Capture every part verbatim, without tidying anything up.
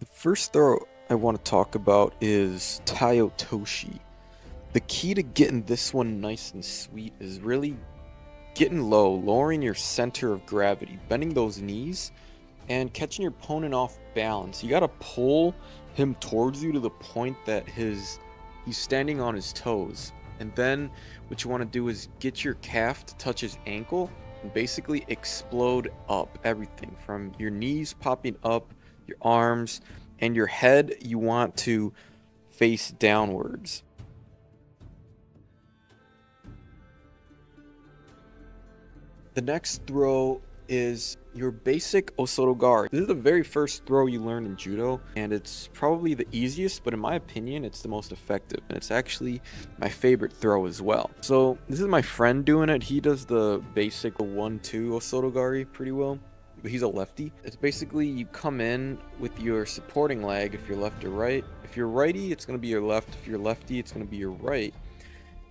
The first throw I want to talk about is Taiotoshi. The key to getting this one nice and sweet is really getting low, lowering your center of gravity, bending those knees, and catching your opponent off balance. You gotta pull him towards you to the point that his he's standing on his toes. And then what you want to do is get your calf to touch his ankle and basically explode up everything from your knees popping up, your arms, and your head you want to face downwards. The next throw is your basic Osotogari. This is the very first throw you learn in Judo, and it's probably the easiest, but in my opinion, it's the most effective, and it's actually my favorite throw as well. So this is my friend doing it. He does the basic one two Osotogari pretty well, but he's a lefty. It's basically you come in with your supporting leg if you're left or right. If you're righty, it's going to be your left. If you're lefty, it's going to be your right.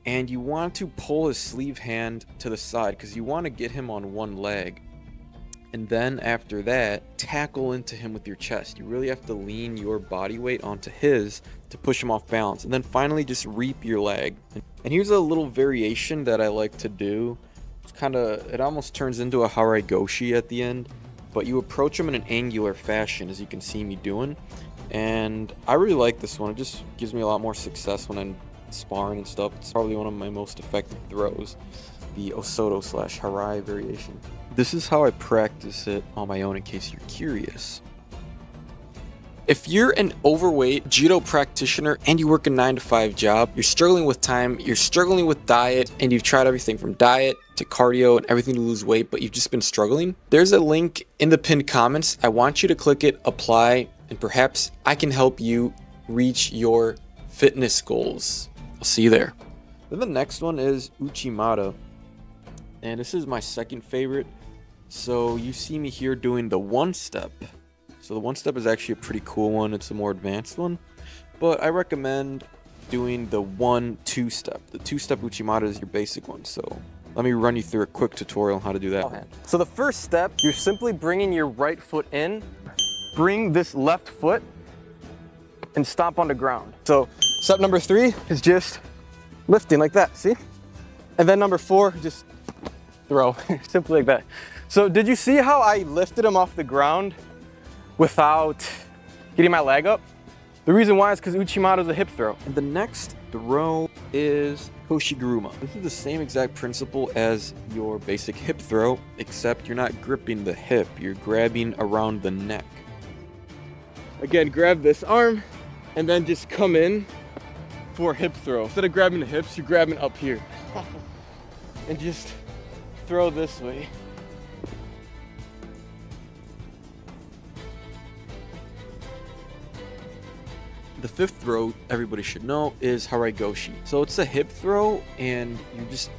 And you want to pull his sleeve hand to the side because you want to get him on one leg. And then after that, tackle into him with your chest. You really have to lean your body weight onto his to push him off balance. And then finally, just reap your leg. And here's a little variation that I like to do. It's kind of, it almost turns into a Harai Goshi at the end, but you approach him in an angular fashion, as you can see me doing. And I really like this one. It just gives me a lot more success when I'm sparring and stuff. It's probably one of my most effective throws, the Osoto slash Harai variation. This is how I practice it on my own, in case you're curious. If you're an overweight Judo practitioner and you work a nine to five job, you're struggling with time, you're struggling with diet, and you've tried everything from diet to cardio and everything to lose weight, but you've just been struggling, there's a link in the pinned comments. I want you to click it, apply, and perhaps I can help you reach your fitness goals. I'll see you there. Then the next one is Uchimata. And this is my second favorite. So you see me here doing the one step. So the one step is actually a pretty cool one. It's a more advanced one, but I recommend doing the one two step. The two step Uchimata is your basic one. So let me run you through a quick tutorial on how to do that. Okay. So the first step, you're simply bringing your right foot in, bring this left foot and stomp on the ground. So step number three is just lifting like that, see? And then number four, just throw, simply like that. So did you see how I lifted him off the ground without getting my leg up? The reason why is because Uchimata is a hip throw. And the next throw is Hoshiguruma. This is the same exact principle as your basic hip throw, except you're not gripping the hip, you're grabbing around the neck. Again, grab this arm and then just come in for a hip throw. Instead of grabbing the hips, you're grabbing up here. And just throw this way. The fifth throw, everybody should know, is Harai Goshi. So it's a hip throw and you're just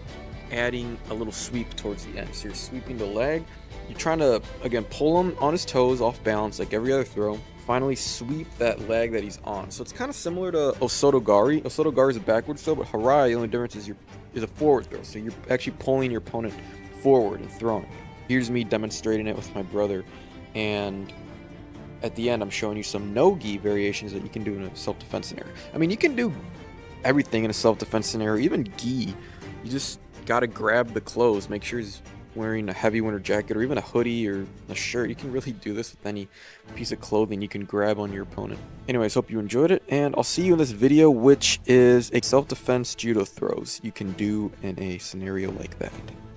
adding a little sweep towards the end. So you're sweeping the leg. You're trying to, again, pull him on his toes off balance like every other throw. Finally sweep that leg that he's on. So it's kind of similar to Osotogari. Osotogari is a backwards throw, but Harai, the only difference is, you're, is a forward throw. So you're actually pulling your opponent forward and throwing. Here's me demonstrating it with my brother. And at the end, I'm showing you some no-gi variations that you can do in a self-defense scenario. I mean, you can do everything in a self-defense scenario, even gi. You just got to grab the clothes, make sure he's wearing a heavy winter jacket or even a hoodie or a shirt. You can really do this with any piece of clothing you can grab on your opponent. Anyways, hope you enjoyed it, and I'll see you in this video, which is a self-defense Judo throws you can do in a scenario like that.